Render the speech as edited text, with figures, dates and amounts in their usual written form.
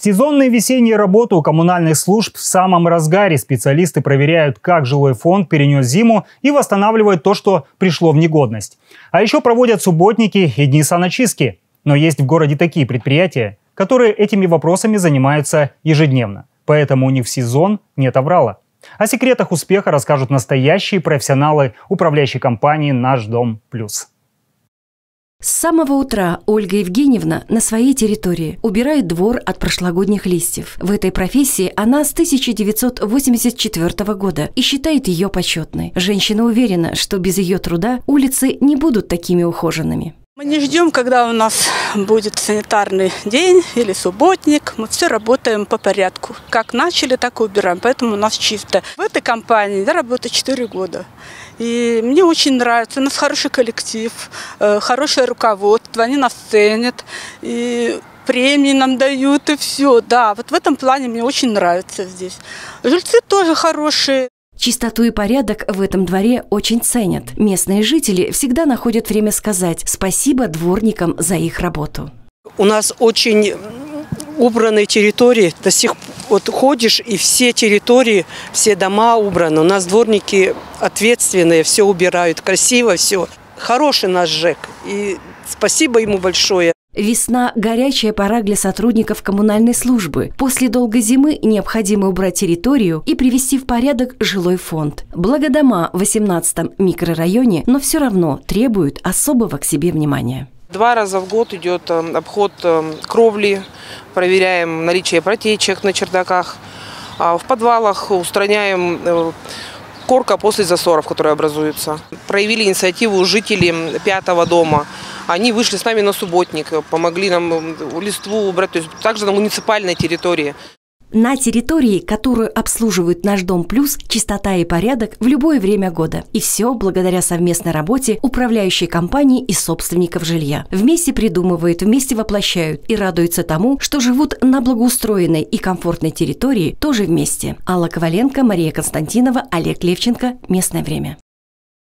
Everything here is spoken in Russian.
Сезонные весенние работы у коммунальных служб в самом разгаре. Специалисты проверяют, как жилой фонд перенес зиму и восстанавливают то, что пришло в негодность. А еще проводят субботники и дни саночистки. Но есть в городе такие предприятия, которые этими вопросами занимаются ежедневно. Поэтому у них в сезон нет аврала. О секретах успеха расскажут настоящие профессионалы управляющей компании «Наш Дом Плюс». С самого утра Ольга Евгеньевна на своей территории убирает двор от прошлогодних листьев. В этой профессии она с 1984 года и считает ее почетной. Женщина уверена, что без ее труда улицы не будут такими ухоженными. Мы не ждем, когда у нас будет санитарный день или субботник. Мы все работаем по порядку. Как начали, так и убираем, поэтому у нас чисто. В этой компании я работаю 4 года. И мне очень нравится. У нас хороший коллектив, хорошее руководство, они нас ценят. И премии нам дают, и все. Да, вот в этом плане мне очень нравится здесь. Жильцы тоже хорошие. Чистоту и порядок в этом дворе очень ценят. Местные жители всегда находят время сказать спасибо дворникам за их работу. У нас очень убранные территории. До сих пор вот ходишь, и все территории, все дома убраны. У нас дворники ответственные, все убирают, красиво все. Хороший наш ЖЭК, и спасибо ему большое. Весна – горячая пора для сотрудников коммунальной службы. После долгой зимы необходимо убрать территорию и привести в порядок жилой фонд. Благо дома в 18-м микрорайоне, но все равно требуют особого к себе внимания. 2 раза в год идет обход кровли, проверяем наличие протечек на чердаках, а в подвалах устраняем корка после засоров, которые образуются. Проявили инициативу жители 5-го дома. Они вышли с нами на субботник, помогли нам листву убрать, то есть также на муниципальной территории. На территории, которую обслуживает «Наш Дом Плюс», чистота и порядок в любое время года. И все благодаря совместной работе управляющей компании и собственников жилья. Вместе придумывают, вместе воплощают и радуются тому, что живут на благоустроенной и комфортной территории тоже вместе. Алла Коваленко, Мария Константинова, Олег Левченко. Местное время.